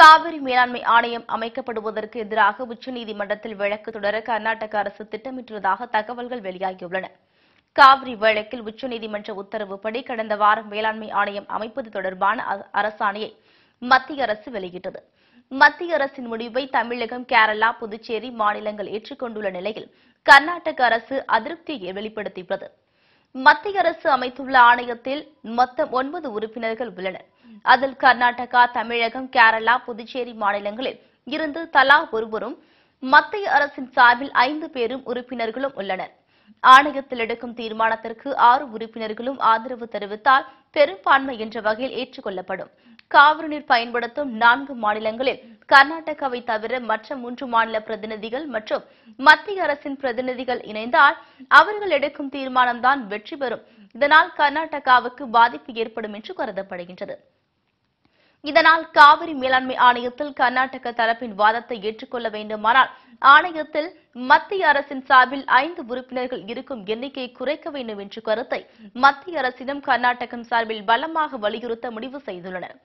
காவிரி மேலாண்மை ஆணையம் அமைக்கப்படுவதற்கு எதிராக உச்சநீதிமன்றத்தில் வழக்கு தொடர கர்நாடக அரசு திட்டமிட்டுள்ளதாக தகவல்கள் வெளியாகியுள்ளன. காவிரி வழக்கில் உச்சநீதிமன்ற உத்தரவுப்படி கடந்த வாரம் மேலாண்மை ஆணையம் அமைப்பது தொடர்பான அரசாணையை மத்திய அரசு வெளியிட்டது. மத்திய அரசின் முடிவை தமிழகம், கேரளா, புதுச்சேரி மாநிலங்கள் ஏற்றுக்கொண்டுள்ள நிலையில் கர்நாடக அரசு அதிருப்தியை வெளிப்படுத்தியுள்ளது. மத்திய அரசு அமைத்துள்ள ஆணையத்தில் மொத்தம் 9 உறுப்பினர்கள் உள்ளனர். அதில் கர்நாடகா, தமிழகம், கேரளா, புதுச்சேரி மாநிலங்களில் இருந்து தலா ஒருவரும், மத்திய அரசின் சார்பில் 5 பேரும் உறுப்பினர்களும் உள்ளனர். ஆணையத்தில் எடுக்கும் தீர்மானத்திற்கு 6 உறுப்பினர்களும் ஆதரவு தெரிவித்தால் பெரும்பான்மை என்ற வகையில் ஏற்றுக்கொள்ளப்படும். காவிரி நீர் பயன்படுத்தும் 4 மாநிலங்களில் கர்நாடகாவை தவிர மற்ற 3 மாநில பிரதிநிதிகள் மற்றும் மத்திய அரசின் பிரதிநிதிகள் இணைந்தால் அவர்கள் எடுக்கும் தீர்மானம்தான் வெற்றி பெறும். இதனால் கர்நாடகாவுக்கு பாதிப்பு ஏற்படும் என்று கருதப்படுகின்றது. இதனால் காவிரி மேலாண்மை ஆணையத்தில் கர்நாடக தரப்பின் வாதத்தை ஏற்றுக்கொள்ள வேண்டுமானால் ஆணையத்தில் மத்திய அரசின் சார்பில் 5 உறுப்பினர்கள் இருக்கும் எண்ணிக்கையை குறைக்க வேண்டும் என்ற கருத்தை மத்திய அரசிடம் கர்நாடகம் சார்பில் பலமாக வலியுறுத்த முடிவு செய்துள்ளனர்.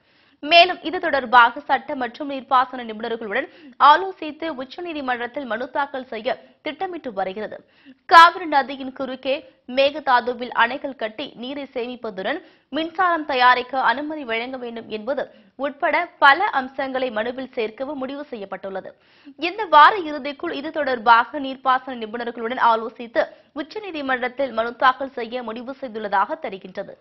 மேலும் இது தொடர்பாக சட்ட மற்றும் நீர்ப்பாசன நிபுணர்களுடன் ஆலோசித்து உச்சநீதிமன்றத்தில் மனு தாக்கல் செய்ய திட்டமிட்டு வருகிறது. காவிரி நதியின் குறுக்கே மேகதாதுவில் அணைகள் கட்டி நீரை சேமிப்பதுடன் மின்சாரம் தயாரிக்க அனுமதி வழங்க வேண்டும் என்பது உட்பட பல அம்சங்களை மனுவில் சேர்க்கவும் முடிவு செய்யப்பட்டுள்ளது. இந்த வார இறுதிக்குள் இது தொடர்பாக நீர்ப்பாசன நிபுணர்களுடன் ஆலோசித்து உச்சநீதிமன்றத்தில் மனு தாக்கல் செய்ய முடிவு செய்துள்ளதாக தெரிகின்றது.